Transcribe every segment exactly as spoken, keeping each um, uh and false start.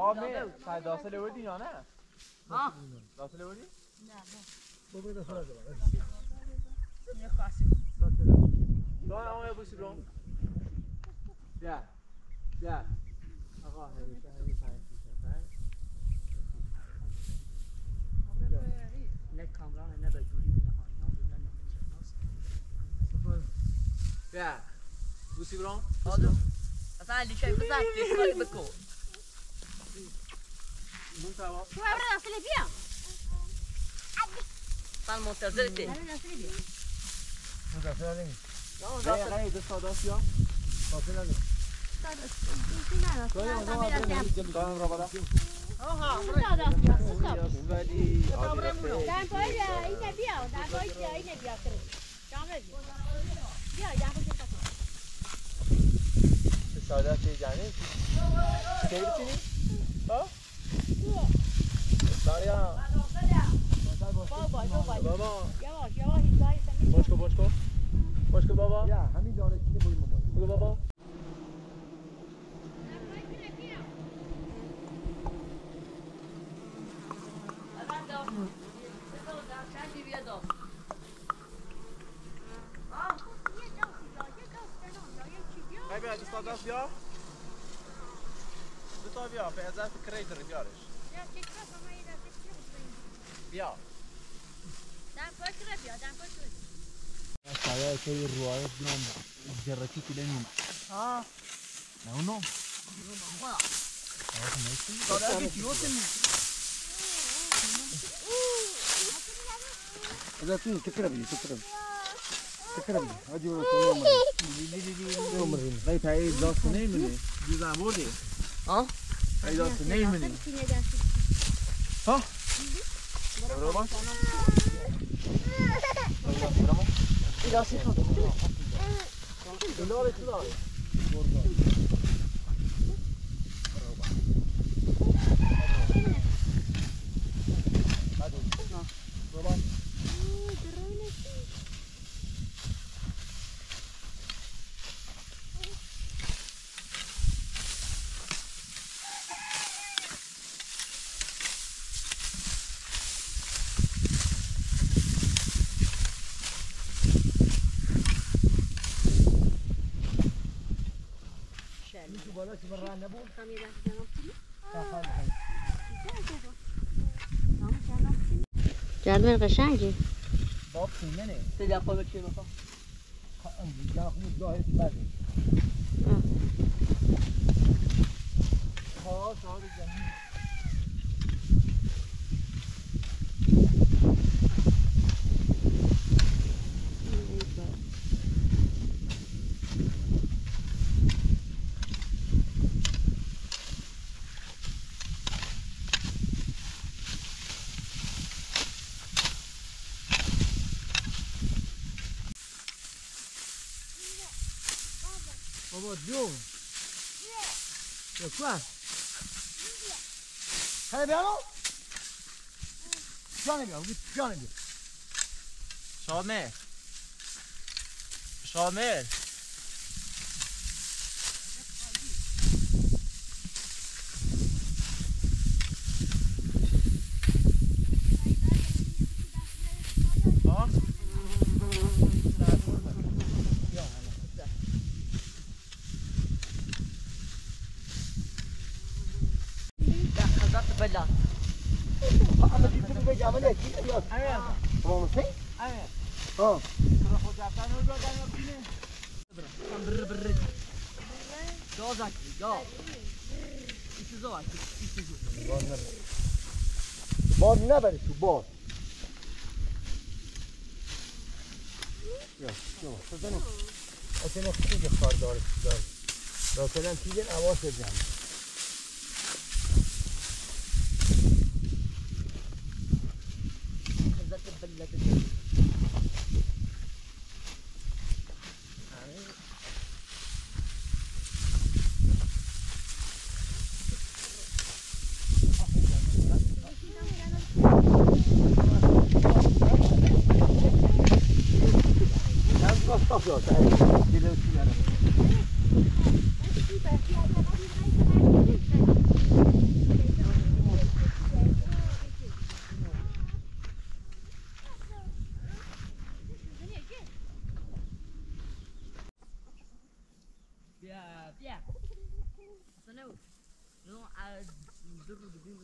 قام ساعد داخل ودي أنا ها داخل ودي نعم بقول داخل ودي يا قاسم لا أنا أبغى سلام يا يا أقاه هذي هذي هاي نكامران نبى جوري يا بوسي بران هذا أفعل شيء بزاف تقول بكو مونتاوا شو عبارة عن سلبية طال مونتاوا زلتي عبارة عن سلبية مونتاوا سلبية لا لا هاي دستة دستة دستة بابا بیا بیا بیا به ازت کریدر بیارش بیا چیکار ما اینا چیکار بیا دم پشت بیا دم پشت سایه کی روای نام جرکی کلین ها نه اونو اونو بابا سایه کی کیوتن ازتون تکرار بی تکرار تكرم هادي ولا تمام لي لي لي عمري بغيت هاي داس سنين مني جوزا مودي ها هاي داس سنين مني ها برافو برافو اي داس شنو دولاري دولاري ولا تبرع نبو خميره جنبتي تفضل جردن قشنگی باب منه تداقمت چی میخوام داخل ظاهر بعدی ها شاور جميل جو يا كويس هاي بيانو جاني بيانو جاني بيانو شامل شامل بار نبری تو بار یا یا سازنم اتنا خیلی خار داره داره راستن چیزی آواز میاد خزات بلده Thank you. نو عاد ندرو دبي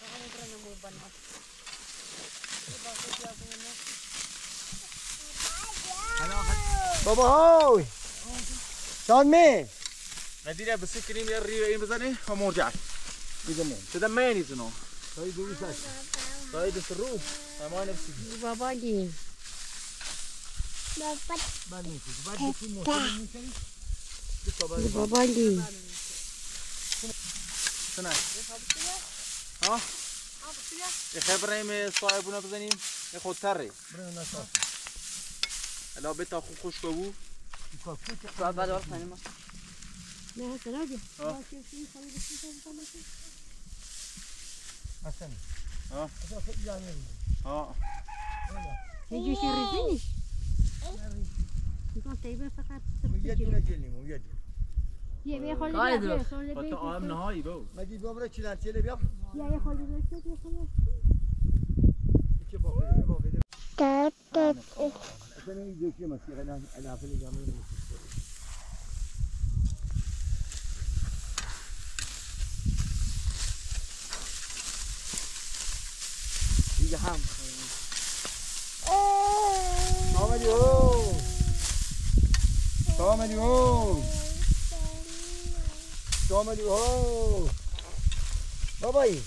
Baka mitra na mo ba natin? Baka biyabo na. Baba hoy! Saan me? Nadira basik ni mir riyo in bazani wa murja'at. Bizaman. Tadamani zano. Tayo dulu sa. Tayo dulu. Tama na si. Baba din. Dapat. Bani, bani mo. Baba din. سنة. ها؟ يخبرني من صاحبنا تزنين يخو تري. لا بيت أخو خوش كابو. بابا دور ثاني ما. ما هتلاقي. ها. أحسن. ها. ها. يجي يشريني. يكون تايبة فقط. ميجدنا جلني ميجد. يا خالد يا خالد حتى عام نهائي بو مجيد بابا كيلان تيلي بياب يا خالد يا خالد كي بابا بابا تات تات انا يجي كي مسيره انا انا في الجامعه يجي هم اوه ماليو ماليو شامل اوه باباي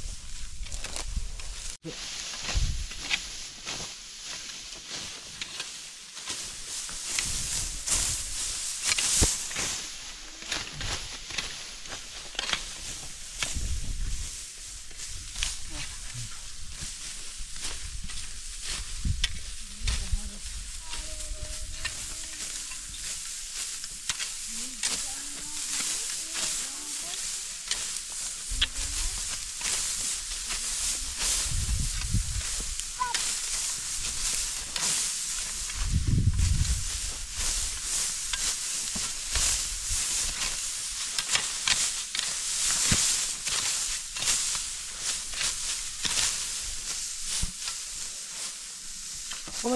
كم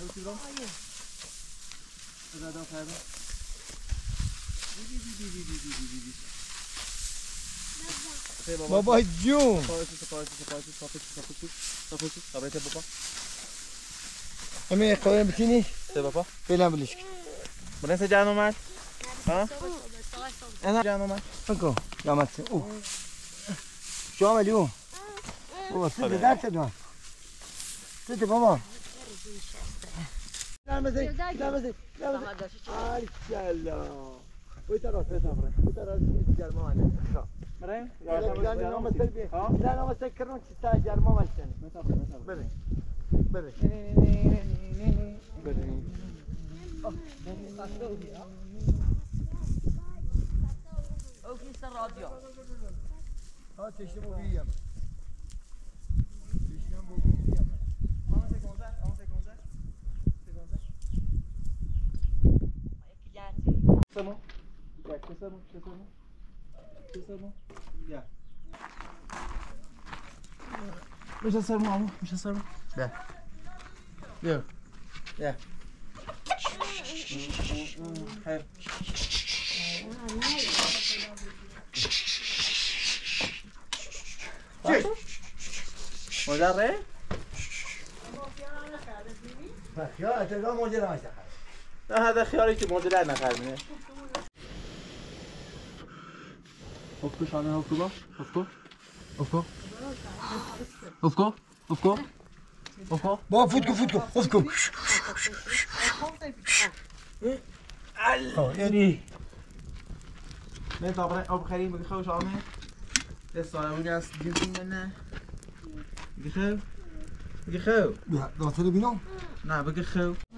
هل ترون؟ هذا دافع هذا. بابا جون. سقاطي سقاطي سقاطي سقاطي سقاطي سقاطي سقاطي سقاطي بابا. أمي قوي بتيني. بابا. فيلم بلشك. بنسى جانو مات. ها؟ أنا جانو مات. فكوا يا مات. أوه. شو عمل يوم؟ أوه سيد دارت دوام. سيد بابا. لا مزيد لا مزيد لا مزيد الله وترى تسافر وترى تسجل معنا مريم لا نوم السلبي لا نوم تسكرون تستاجر ما مشتني مسافر مسافر بري بري بري او في الراديو ها تشمو بيا تشمو c'est bon. Yeah, c'est ça, c'est ça. C'est ça, yeah. مش هسلمه عمو، مش هسلمه. ده ده ده حلو. ولا رأي؟ خيار تلقى موديل عايزة حاجة. هذا خياري كموديل أنا خالد. أفكر شانه أفكر أفكر أفكر. افكوا افكوا افكوا بابا فوتكوا فوتكوا افكوا الله يعني ما طبعا ابو كريم بيخوش عمي لسه انا وجع جسمي انا بيخاف بيخاف لا ده طلع بينام لا بيخاف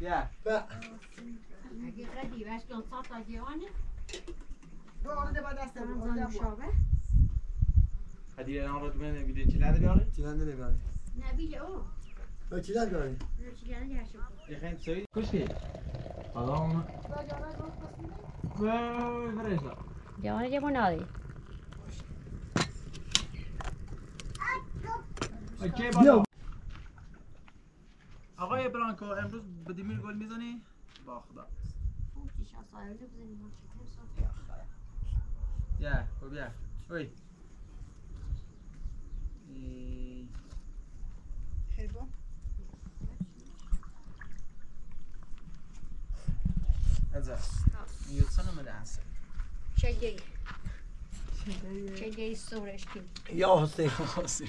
يا لا اجي غادي باش كنصطاد ديواني دور دابا داسه دابا شابه هادي انا نرد من بدي تلعب ديالي تلعب ديالي نبي او تلعب ديالي تلعب ديالي يا اخي تسوي كل شيء خلاص ما دريش ديالي جابوا نادي اوكي بابا اغايه برانكو امروز بدي مين جول ميزاني باخذها فوتيش عصايه بزين يا وبيا وي حلوة هذا يتصنم العسل شجي شجي الصورة اشكي يا حسين حسين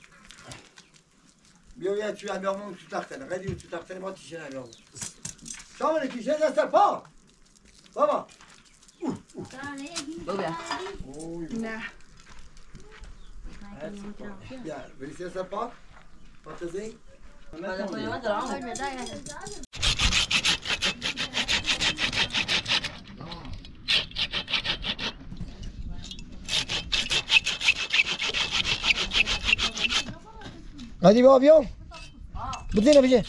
بيو يا تشوي عم يعملون تتختن غادي وتتختن ما تيجينا اليوم شامل كيجي هذا سبا بابا بابا نعم يا بريسي سباق فانتزي هذا كل ما درا عمر غادي بابا بيو بدينا بجي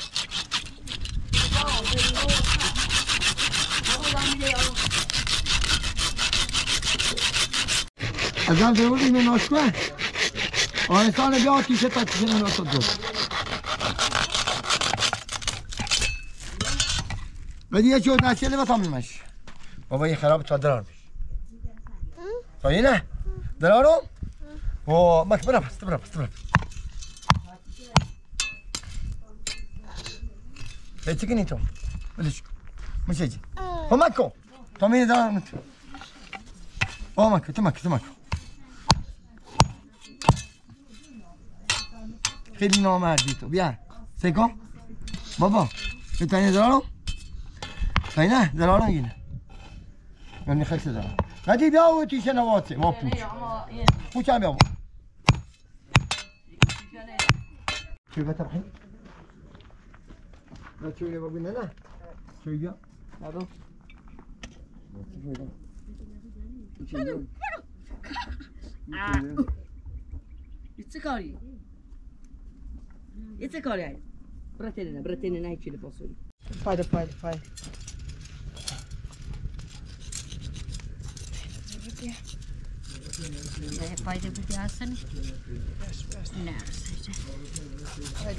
أذان زوجي من أسماء وانسان بيعطي كيسة تكسينا نوصل دول بدي أشوف ناسي اللي بطعم المش بابا يخرب تدرار بيش صحيح درارهم و ماك برافس برافس برافس بتكني توم بلش مش يجي هو ماكو تومين درار متو هو ماكو تماك تماك خلينا مع جيتو بيان سيكو بابا الثاني زرارو هنا زرارو هنا يعني خلص زرارو غادي بيو تي سنوات ما بوش بوش عم يابا شو بترحي لا شو يابا بينا شو يا هذا شو إيش كاريال؟ برتيننا برتيننا هاي تشيل فاصولي. فايد فايد فايد. فايد بدي أحسن. نعم. فايد.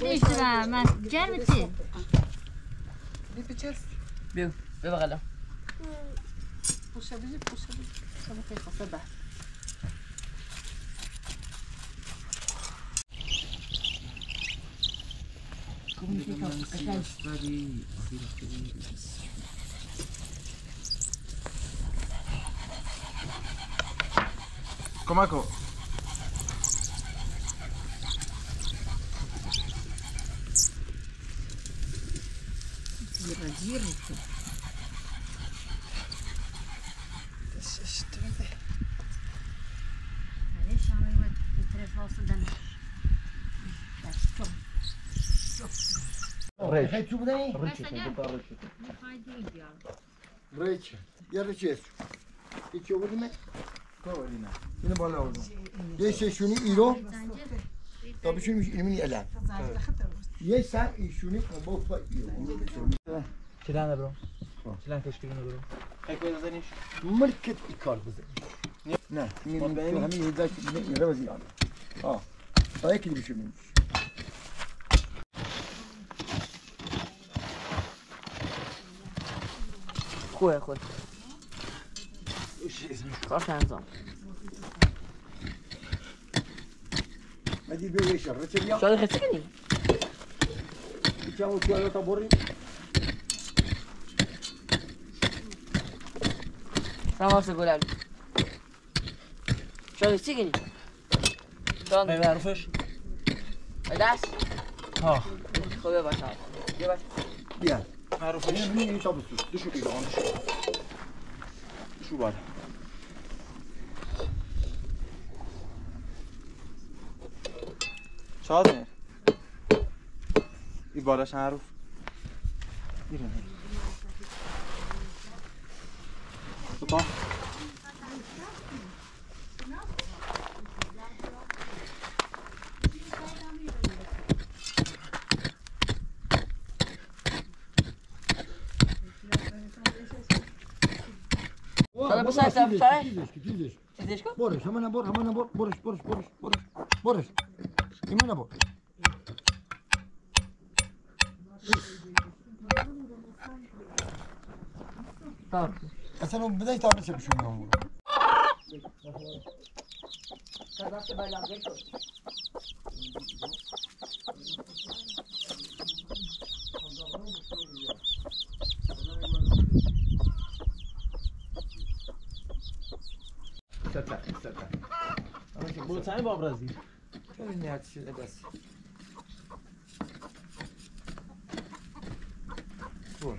ليش ترى ما جربتي؟ بيبتشيس بيو بيبغلا وشابيجي وشابيجي سمكة صباح كماكو Держите. Да сейчас ты это. А здесь она его трясла сюда. Так что. Речь. Речь у меня. Речь. Речь. Я речь. И что вы мне? Кто вы мне? Я не болел. Здесь еще не иду. طب شو مني العب يسع يشوني قبوطه كلانا برو كلان تشكيلنا برو هيك وين زنيش مركز الكار بزين نعم مين باين همي هذاك يروزي على اه هيك اللي بشمني خويا خويا ايش اسمه كاش انزام ما دي بيش الرتيليا شو اللي خسكني؟ جاوا كيلو طابوري راموس الجولان شو اللي خسكني؟ دون ما بعرفش اداس ها خوي باشا يلا يلا ما بعرفش مين يشابط شو كده شو بعد شاطر يبارش عارف يلا طبعا طب بص هسه بتاعي تديشكو بورش همنا بور همنا بور بورش بورش بورش بورش بورش يمنا بور طار اصلا بداية تعمل شيء بشو منهم كذبت بالله عليكم ستا ستا بو تعال بابرازي شوفني هاد الشيء لاباس بور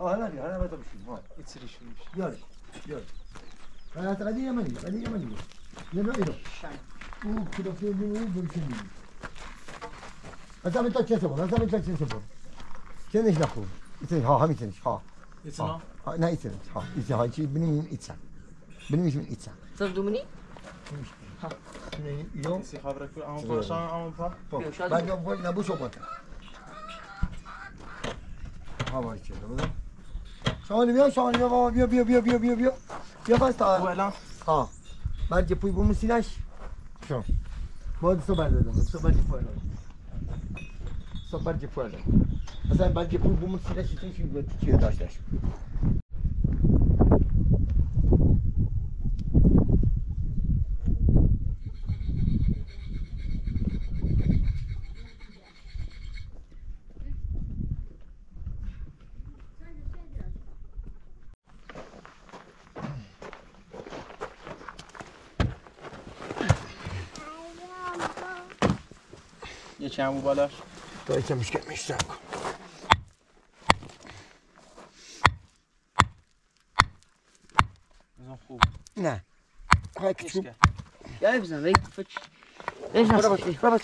اه هلا انا ما تمشي هون اتسري شو يلا يلا انا تغدي مني غادي مني نبقى له اوه كده في يوم بمشي هذا من تاكسي هون هذا من تاكسي هون كانش دخول يتن ها هم يتن ها يتن ها لا يتن ها يتن هاي شيء بنين يتن بنمش من إتسع. تفضل مني؟ ها. يوم. سي خبرك في عام فاشان عام فا. بعد يوم بقول نبوش وبطل. ها ما يصير هذا. شوالي بيا شوالي بيا بيا بيا بيا بيا بيا بيا بيا فاستا. ولا. ها. بعد جبوي بومسيناش. شو. بعد سبعة لازم سبعة جبوي لازم. سبعة جبوي لازم. أصلاً بعد جبوي بومسيناش يتنشي بتشي داش داش. Jedź ja mu badasz. To jest jakieś miejscówko. Znowu. Nie. Chodź tu. Ja już znam, chodź. Weź nas. Chodź.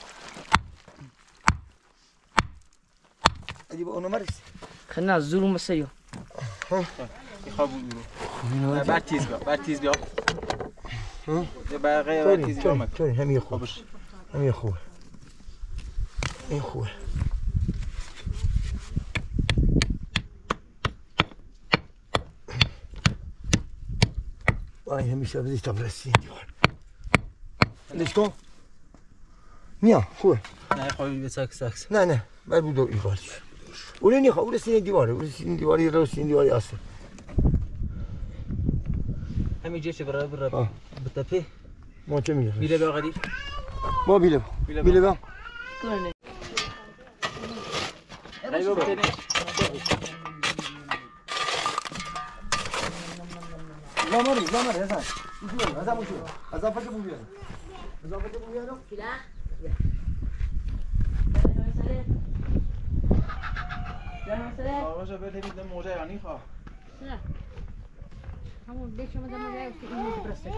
أجيب أنا مرس خلنا الزول مسيو يخافوا منه بعد تيز بقى بعد تيز بقى يبقى غير بعد تيز بقى توني هم يخوه هم يخوه يخوه واي هم يشوف زي تبرسين ديوار ليش كم نيا خوه لا يخوي بساك ساكس لا لا ما بدو يفارش ولا نيخا ولا سين ديواري ولا سين ديواري ولا سين ديواري أصلا. هم يجيش برا برا بتفه. ما تميل. بيلبا غادي. ما بيلبا. بيلبا. كلنا. لا مري لا مري هذا. هذا مشي. هذا فتح بويا. هذا فتح بويا لو. كلا. يا سلام يا رجل بالي دم وجاي عنيفه لا همو بديت ما دم وجاي وكيف تبرسك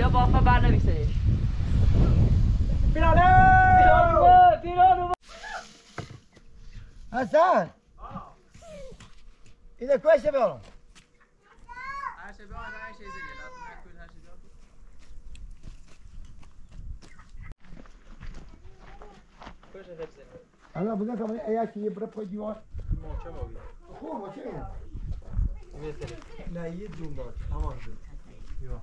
يا بابا بعنا بيسير بلال بلال بلال حسن اه اذا كويس يا بابا عايش يا بابا عايش يا زين أنا بقولك أنا أياك يبرد فيديوات. ما شاء الله. هو ما شاء الله. لا يدوم ده. تمام. يا.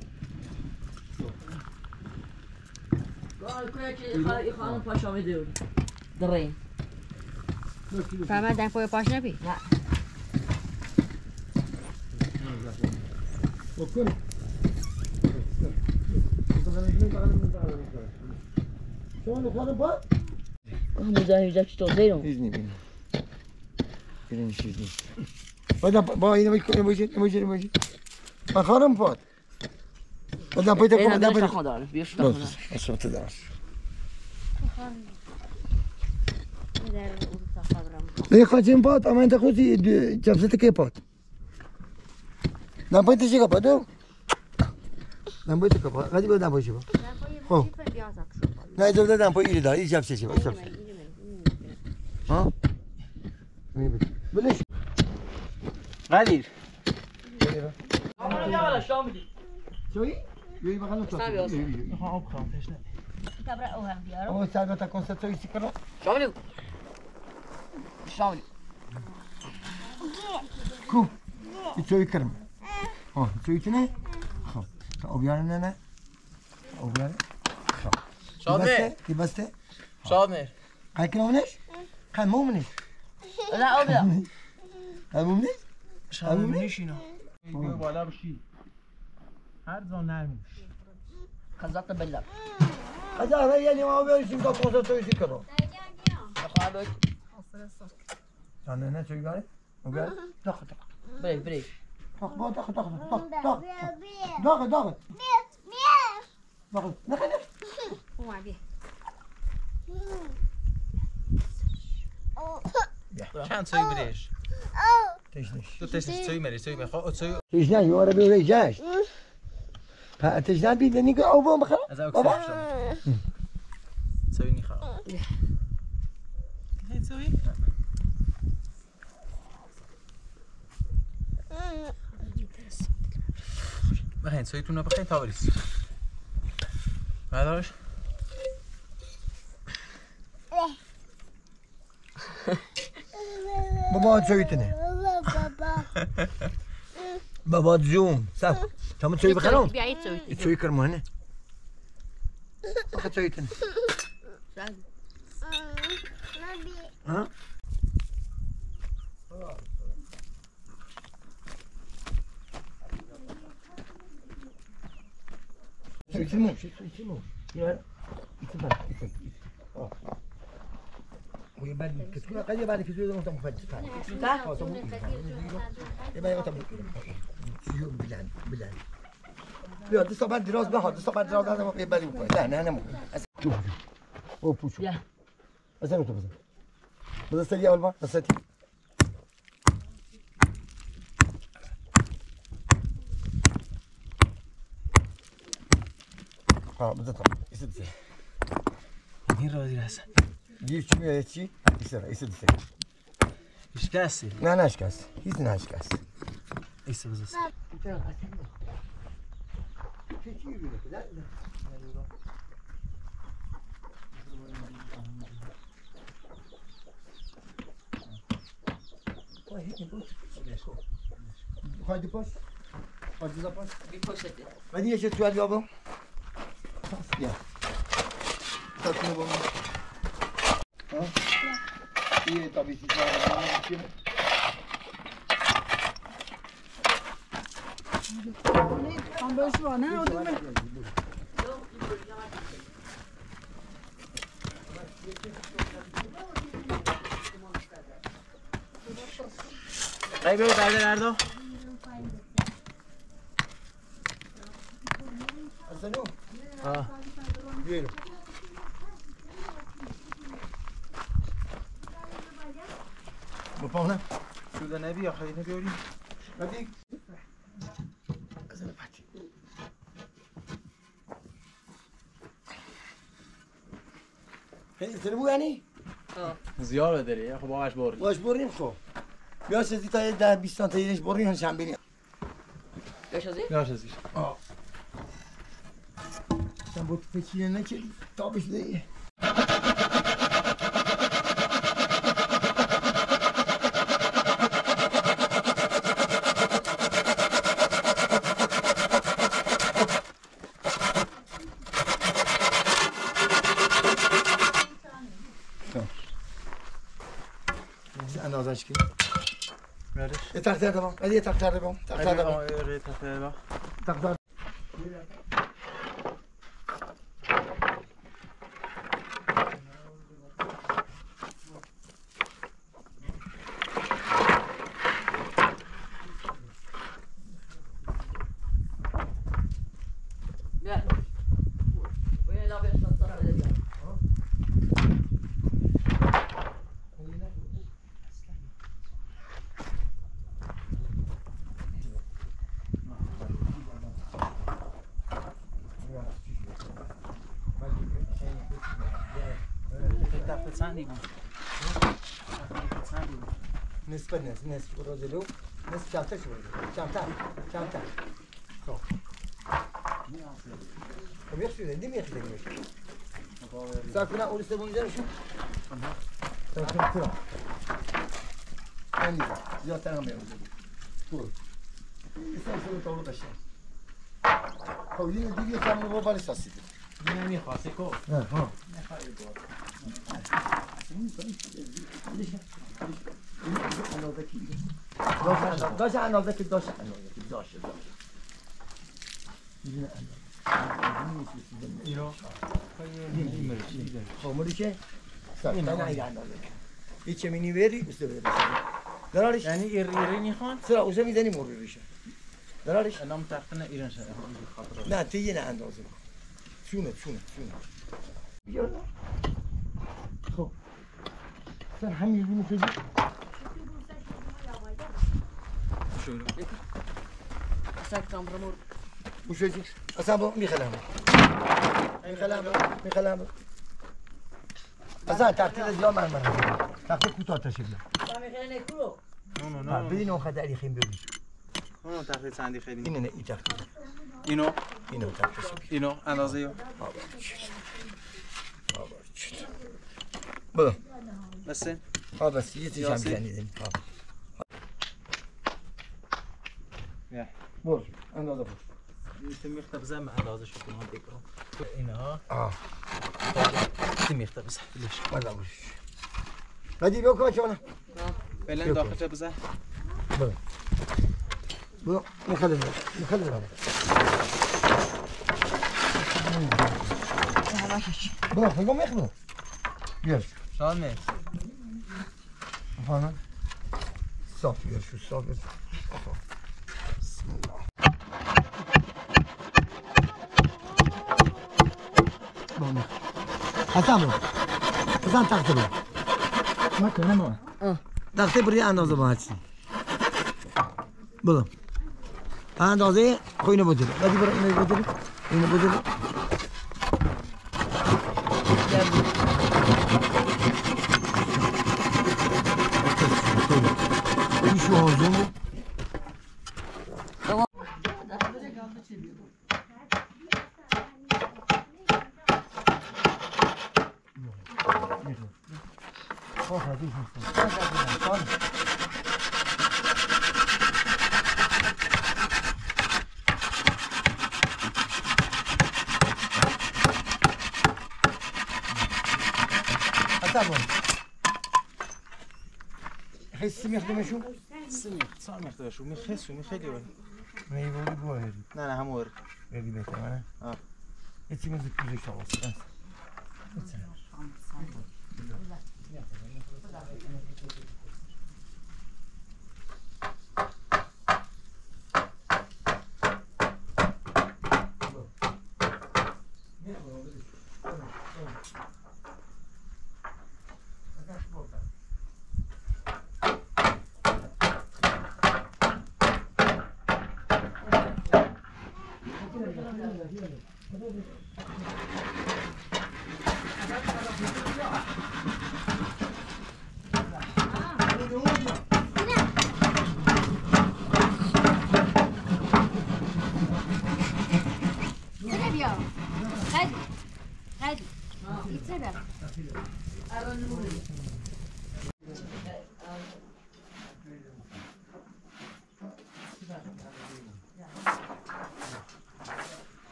جو قال كويس يخانوا باشا مدير درين فما داك فوق باشا بي لا وكل شلون خذوا با هم جاي جاك شتو زيرو كلين شديد. هذا با هنا بيجي بيجي بيجي بيجي. ما خارم فات. هذا بيجي كم هذا بيجي. خدار بيش تخدر. أشوف تدار. ليه خاتم فات؟ أما أنت خودي جابت كي فات. نبي تيجي كبادو. نبي تيجي كباد. غادي بدو نبي شو؟ هو. نبي تيجي كباد. نبي يريدا يجاب شيء شيء. ها؟ بلش غادير غادير انا يلا شامدي شوي يوي بغنوا صافي نخا ابخا فاش لا كبره اوهم يا رب او ساعه تا كونسيتو يسكرو شاملو شاملو كو يتوي كرم ها تويتني خا اوبيان انا اوبيان خا شامل كي بس شامل هاكلونش كان مومني لا أبدا. همومنی؟ همومنیش اینا. بیو بالا بشی. هر زمان نمیش. خزات بلاب. خدا رایه نیم آبی است که پوست تویی کرده. خواهد. آن نه چی گری؟ گری؟ داغ داغ. بری بری. داغ داغ داغ داغ داغ داغ. داغ داغ. میاد میاد. داغ داغ نه. وای. كان تسوي بريش تجنش تسوي مري تسوي مري خو تسوي تجنش ورا بيوري جاش تجنش بيدني أو بوم خلاص تسويني خلاص هاي تسوي ما هين تسوي تونا بخير تاوريس ما دارش بابا تسويتني بابا بابا زوم صح تم تسوي بخلون؟ تبيعي تسوي تسوي كرمه هنا. واخد سويت انا. ها؟ سويت الموش سويت الموش. يا يتبع يتبع. اه. ويبان كتكون قد يبان في زوجة مهتم فجأة. صح؟ يبان يغتم يوم بالعن بالعن. لا دي صباح دراس بحر دي صباح دراس هذا يبان يوم. لا أنا أنا مو. شوف أوه بوشو. أزاي تبزن؟ بزن سريع أول ما بزن سريع. ها بزن طب. يسد سريع. مين راضي لحسن؟ جيب شو يا شيء يسرع يسد سريع. إيش كاسي؟ لا أنا إيش كاسي. يسنا إيش كاسي. إيش بزن سريع. هاي هيك بوش هاي دي بوش هاي دي بوش دي بوش هاي ما دي شفت شوال يابا يا صوت نبغى ها هي طبيعي شو هم بس وانا ودمي طيب تعالى ناردو السلام اه يلا بطلنا شو ده نبي يا خلينا نبي وريني بديك انا فاتي هل تلبو يعني اه زياره دري يا اخو باش بوري باش بوري مشو يا شزي تاي ده بيستان تاي ليش بوري هنش عم بيني يا شزي يا شزي اه كان بوت فيتي انا كده طابش ليه اشكي معلش تقدر تمام هذه تقدر تمام تقدر تمام تقدر نسبة نسبة نسبة روزلو نسبة شامتة شو شامتة شامتة شو كم يخشى ده دم يخشى دم يخشى ساكنا أول سبعين جنيه شو ساكنا كذا أني يا ترى هم يروزلو كول استنسلوا تقولوا كشيء خلينا دقيقة كم نبغى بالي ساسيد نعم يخاسكوا ها ها دوش عنا ذاك دوش عنا دوش دوش إيرو خمريشة سكتنا عنا ذاك إيش مني بيري استبدل دلاريش يعني إير إيراني خان سلا وسامي دني مور بيريشة دلاريش أنا متعرفنا إيران شاء لا تيجينا عنا ذاك شونه شونه شونه يلا خو سر هم يجون في شو له؟ أساك تام برمور. وش يجي؟ أسابه ميخلامه. ميخلامه ميخلامه. أساك تعطي اليوم عن مرة. تعطي كوتو تشيله. ميخلاني كلو. نو نو. بينه خد علي خيم بيجي. نو تعطي ساندي خيم. إنه نأي تعطي. إنه. إنه تعطي شو؟ إنه أنا زيه. بلا. بس. آه بس يجي جنب يعني. يا بور أنا هذا بور تميخ تبزع مع هذا شوفوا هذيك هنا ها اه تميخ تبزع ليش ما مش هذه بكره شلون فعلا داخل تبزع بلا بلا نخلي نخلي هذا بلا خليهم ياخذوا ياش شلون فانا صافي شو صافي بسم الله حسام حسام تختبر ما كنا ما اه تختبري انا زباتي بلا انا دوزي خوينا بودر بدي برا انا بودر انا بودر شو هذا؟ تمام سميت صار مختار شو مخس ومخلي وين؟ ما يبغى يبغى هذي. لا لا هم ورد. هذي بيت أنا. آه. أنت من ذي كل شيء خلاص.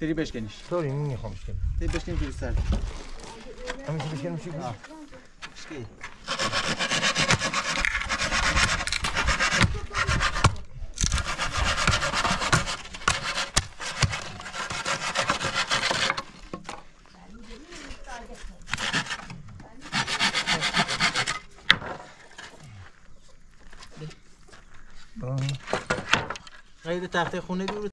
تري باش كانش سوري مني خمس كان تري باش كان جوج ساعات انا باش كنمشي اه شكي غير تاخذ خونا ديال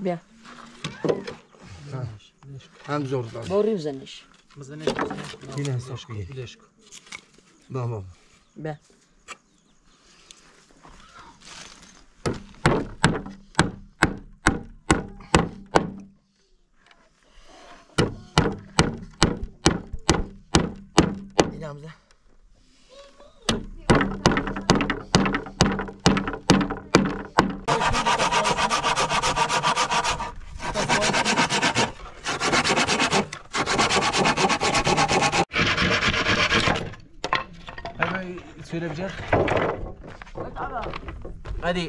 بيا هم زور دار بوري بزنش بزنش هنا ساشكي ليش بابا بيا كبيرة بجد. اتعبها. ادي.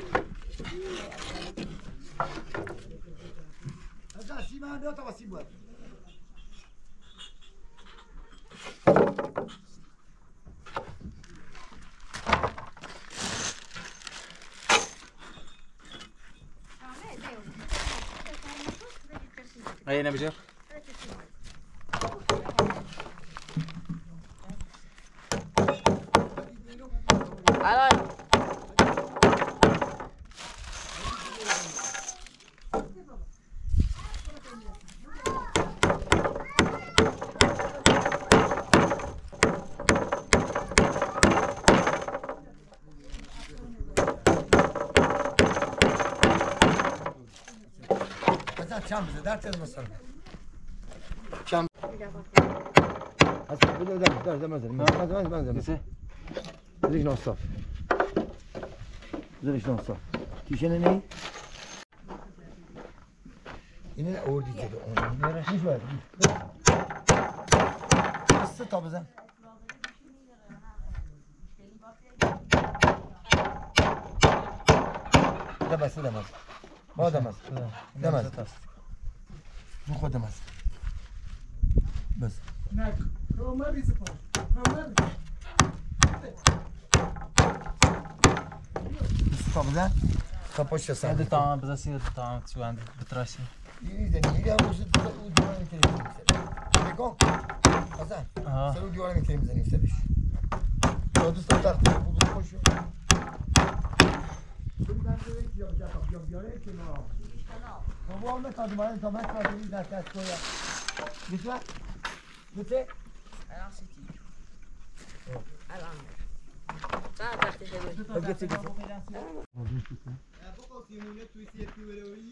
اين بجر؟ علي كم زدار تزمسر كم هسه بدنا زدار زمزر ما زدار ما زدار نسي ليش نوصف ليش نوصف تيشنني هنا اورد كده انا راح شويه بس طبزه ده بس ده مس ما ده مس ده مس نخذ دمس بس هناك روما بيزبط روما استقبلها كبوش الساعه هذا طعم بزاسير طعم تسوي عند بتراسي يريد ان يجاوب شد الديوان الكريم ليكو خلاص سلو الديوان الكريم زين يفتش لو تستطيع تخش هو ما تقدر ما انت ما تقدر انك تسويها مثل مثل انا حسيتي الان تعال تحت هنا جبت لك ابوك في مولات ويسير في وراوي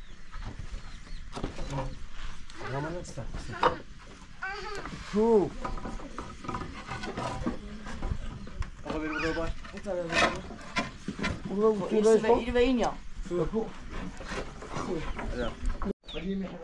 شو أخبر بروبا إير بين يا شو بدي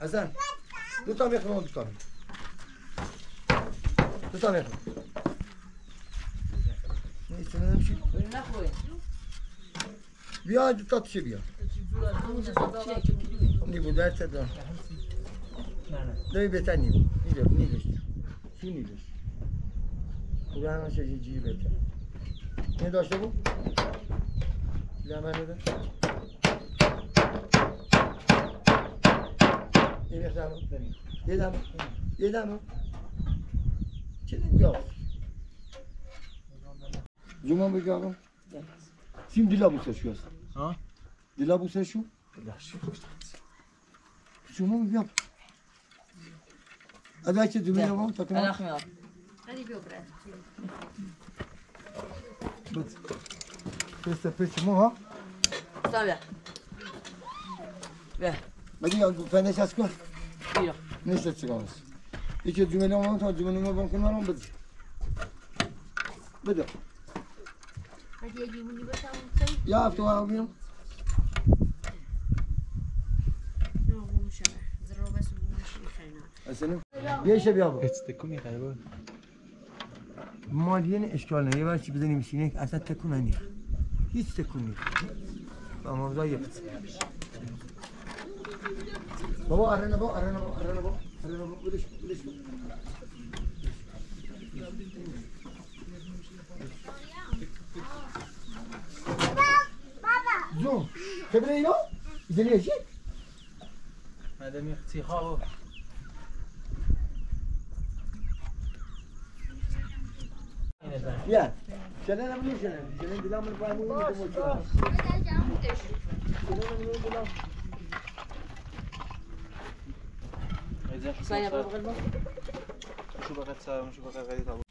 حسن دوتا ميخلون دوتا دوتا ميخلون نستنى نمشي بيا دوتا تشي بيا نيبو دارت دا دوي بيتا نيبو نيبو نيبو شو نيبو قرآن ما شجي جي بيتا نداشته بو لا ما ندا يدامو يدامو يدامو يدامو زمان بگارم سیم دیلا بوسه شو هست ها دیلا بوسه شو زمان بگارم А дайте Демире вам так. Аллахмилла. Вот. Просто почему, а? Ставя. Ve. Beni ben de ses koy. Yok. Neyse çıkamaz. İki cümle olmadan sonra cümlemi ben kullanmam dedim. Dedim. Hadi ya cümleyi basalım. Ya hafta var mıyım? Yok konuşamam. Zırova sunumu şeyine. Senin bir şey yapalım. Etstekum galiba. Maliyenin işgalini yavaşça bize nimişinek asla tekun hani. Hiç tekun yok. Ama orada yaptı. بابا أرنا بابا أرنا بابا أرنا بابا أرنا بابا وليش وليش بابا زوم تبني له زين يجي هذا من اختياره يا شلنا مني شلنا شلنا بلا من باي مو يدوم شلنا شلنا سايا بابا غلبه شو بقى تساوي مش بقى غادي تاول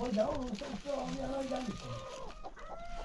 وياو ابو شلو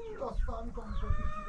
mean? Just fun, come to the beach.